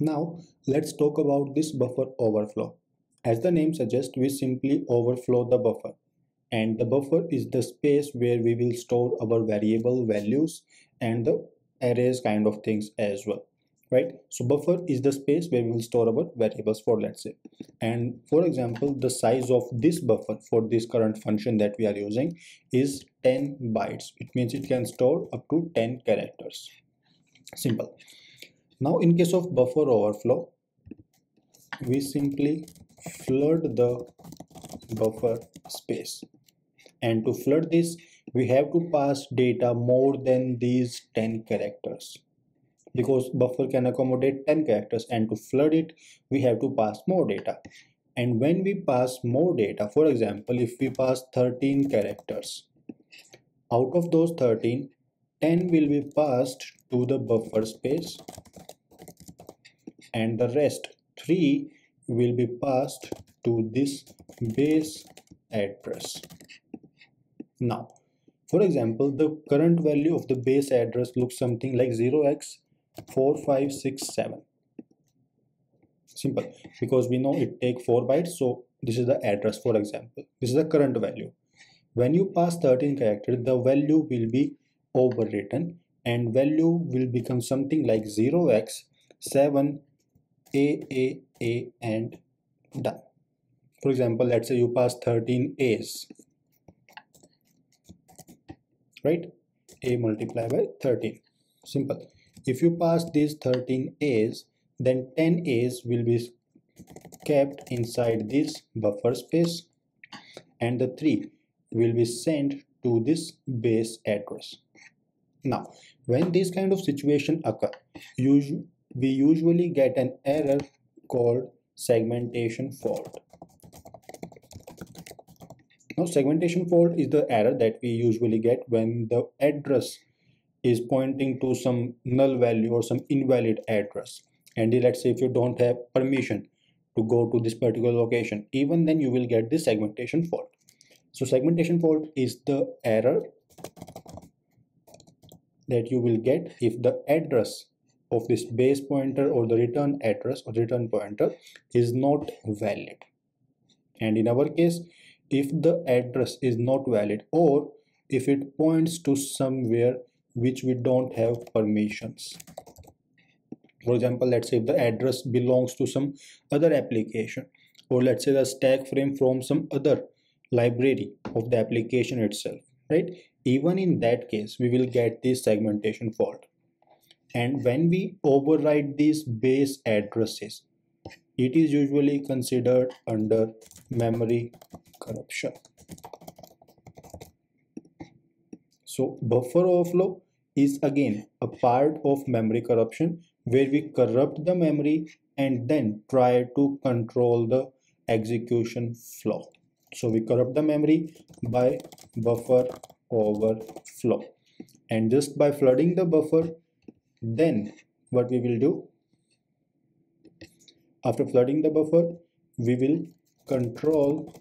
Now let's talk about this buffer overflow. As the name suggests, we simply overflow the buffer, and the buffer is the space where we will store our variable values and the arrays kind of things as well, right? So buffer is the space where we will store our variables for, let's say, and for example the size of this buffer for this current function that we are using is 10 bytes. It means it can store up to 10 characters. Simple. Now in case of buffer overflow, we simply flood the buffer space, and to flood this we have to pass data more than these 10 characters because buffer can accommodate 10 characters, and to flood it we have to pass more data. And when we pass more data, for example if we pass 13 characters, out of those 13, 10 will be passed to the buffer space and the rest 3 will be passed to this base address. Now for example the current value of the base address looks something like 0x4567. Simple, because we know it takes 4 bytes, so this is the address. For example, this is the current value. When you pass 13 characters, the value will be overwritten and value will become something like 0x7 A, and done. For example, let's say you pass 13 A's, right? A multiplied by 13. Simple. If you pass these 13 A's, then 10 A's will be kept inside this buffer space and the 3 will be sent to this base address. Now, when this kind of situation occurs, we usually get an error called segmentation fault. Now, segmentation fault is the error that we usually get when the address is pointing to some null value or some invalid address. And let's say if you don't have permission to go to this particular location, even then you will get this segmentation fault. So segmentation fault is the error that you will get if the address of this base pointer or the return address or return pointer is not valid. And in our case, if the address is not valid or if it points to somewhere which we don't have permissions, for example let's say if the address belongs to some other application, or let's say the stack frame from some other library of the application itself, right? Even in that case we will get this segmentation fault. And when we override these base addresses, it is usually considered under memory corruption. So buffer overflow is again a part of memory corruption where we corrupt the memory and then try to control the execution flow. So we corrupt the memory by buffer overflow, and just by flooding the buffer. Then what we will do after flooding the buffer, we will control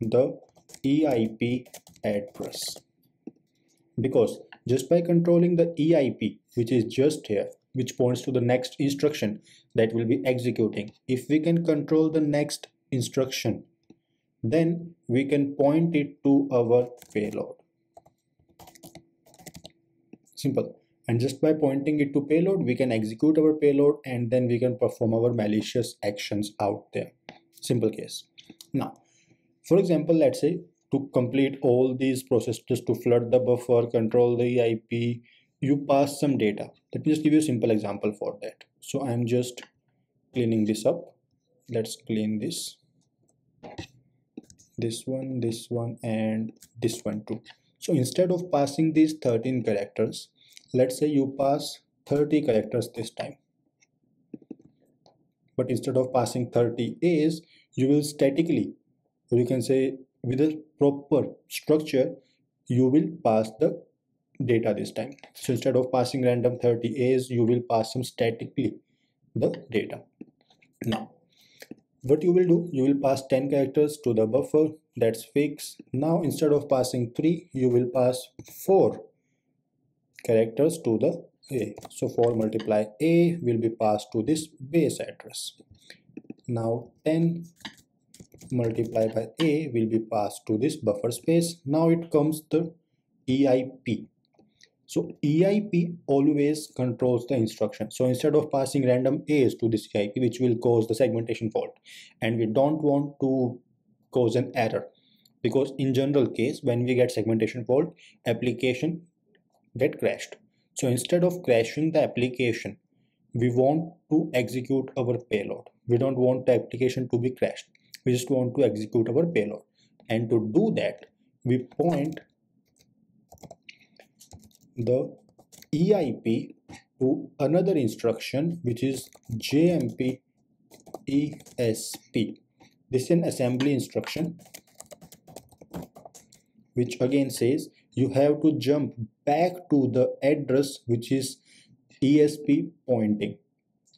the EIP address, because just by controlling the EIP, which is just here, which points to the next instruction that will be executing, if we can control the next instruction, then we can point it to our payload. Simple. And just by pointing it to payload, we can execute our payload and then we can perform our malicious actions out there. Simple case. Now, for example, let's say to complete all these processes, just to flood the buffer, control the EIP, you pass some data. Let me just give you a simple example for that. So I'm just cleaning this up. Let's clean this. This one, and this one too. So instead of passing these 13 characters, let's say you pass 30 characters this time, but instead of passing 30 A's, you will statically, or you can say with a proper structure, you will pass the data this time. So instead of passing random 30 A's, you will pass some statically the data. Now what you will do, you will pass 10 characters to the buffer, that's fixed. Now instead of passing 3, you will pass 4 characters to the A. So 4 multiply A will be passed to this base address. Now 10 multiply by A will be passed to this buffer space. Now it comes the EIP. So EIP always controls the instruction. So instead of passing random A's to this EIP, which will cause the segmentation fault, and we don't want to cause an error, because in general case when we get segmentation fault, application get crashed. So instead of crashing the application, we want to execute our payload. We don't want the application to be crashed. We just want to execute our payload. And to do that, we point the EIP to another instruction, which is JMP ESP. This is an assembly instruction, which again says you have to jump back to the address which is ESP pointing.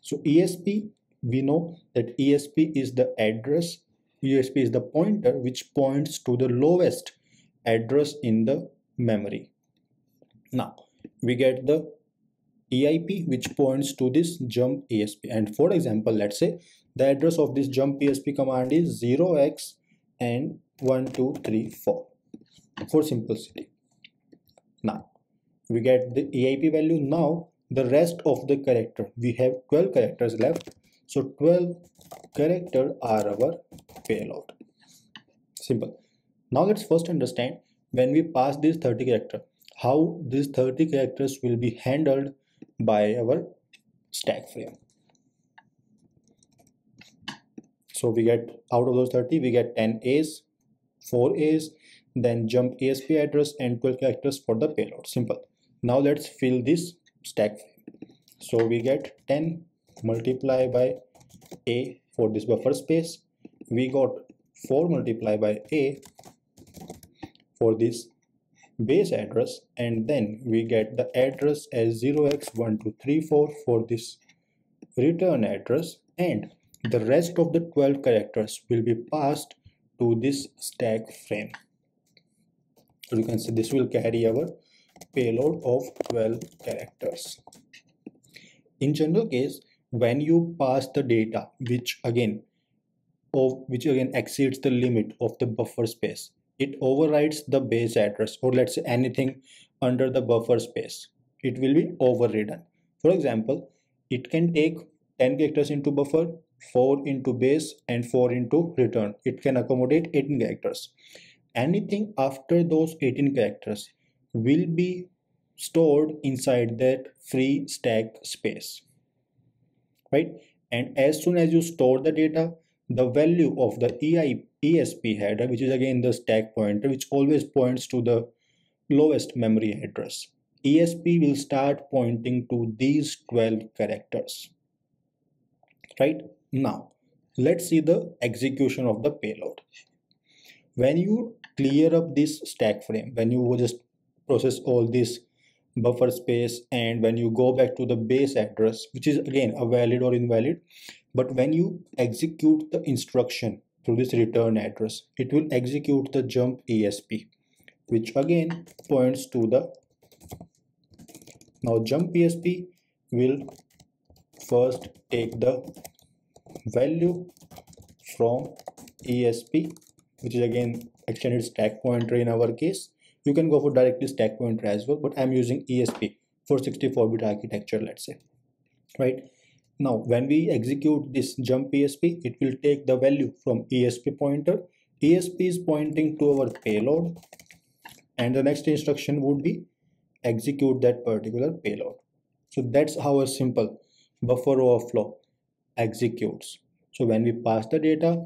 So ESP, we know that ESP is the address, ESP is the pointer which points to the lowest address in the memory. Now we get the EIP which points to this jump ESP, and for example, let's say the address of this jump ESP command is 0x and 1234 for simplicity. Now we get the EIP value. Now the rest of the character, we have 12 characters left, so 12 characters are our payload. Simple. Now let's first understand when we pass this 30 character, how these 30 characters will be handled by our stack frame. So we get, out of those 30, we get 10 A's, 4 A's, then jump ESP address and 12 characters for the payload. Simple. Now let's fill this stack frame. So we get 10 multiply by A for this buffer space. We got 4 multiply by A for this base address, and then we get the address as 0x1234 for this return address, and the rest of the 12 characters will be passed to this stack frame. So you can see this will carry our payload of 12 characters. In general case, when you pass the data which again exceeds the limit of the buffer space, it overrides the base address, or let's say anything under the buffer space, it will be overridden. For example, it can take 10 characters into buffer, 4 into base and 4 into return. It can accommodate 18 characters. Anything after those 18 characters will be stored inside that free stack space, right? And as soon as you store the data, the value of the ESP header, which is again the stack pointer, which always points to the lowest memory address, ESP will start pointing to these 12 characters. Right? Now let's see the execution of the payload. When you clear up this stack frame, when you just process all this buffer space, and when you go back to the base address, which is again a valid or invalid, but when you execute the instruction through this return address, it will execute the jump ESP, which again points to the, now jump ESP will first take the value from ESP, which is again extended stack pointer in our case. You can go for directly stack pointer as well, but I'm using ESP for 64-bit architecture, let's say, right? Now, when we execute this jump ESP, it will take the value from ESP pointer. ESP is pointing to our payload, and the next instruction would be execute that particular payload. So that's how a simple buffer overflow executes. So when we pass the data,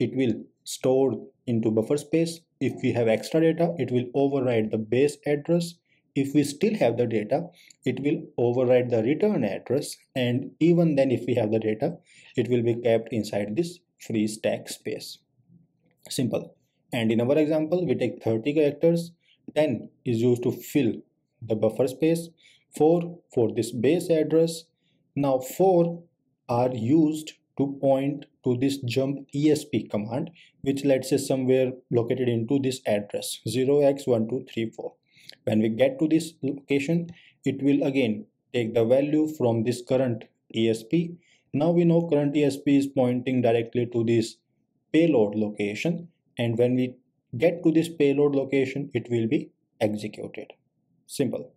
it will store into buffer space. If we have extra data, it will override the base address. If we still have the data, it will override the return address. And even then, if we have the data, it will be kept inside this free stack space. Simple. And in our example, we take 30 characters. 10 is used to fill the buffer space. 4 for this base address. Now 4 are used to point to this jump ESP command, which let's say somewhere located into this address 0x1234. When we get to this location, it will again take the value from this current ESP. Now we know current ESP is pointing directly to this payload location, and when we get to this payload location, it will be executed. Simple.